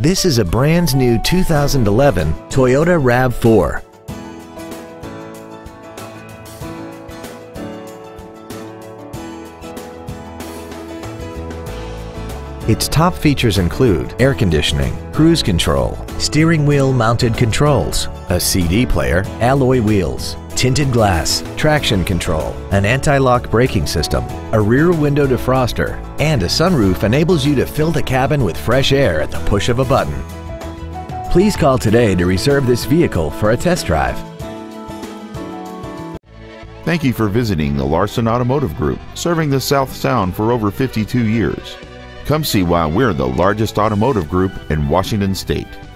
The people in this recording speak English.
This is a brand new 2011 Toyota RAV4. Its top features include air conditioning, cruise control, steering wheel mounted controls, a CD player, alloy wheels, tinted glass, traction control, an anti-lock braking system, a rear window defroster, and a sunroof enables you to fill the cabin with fresh air at the push of a button. Please call today to reserve this vehicle for a test drive. Thank you for visiting the Larson Automotive Group, serving the South Sound for over 52 years. Come see why we're the largest automotive group in Washington State.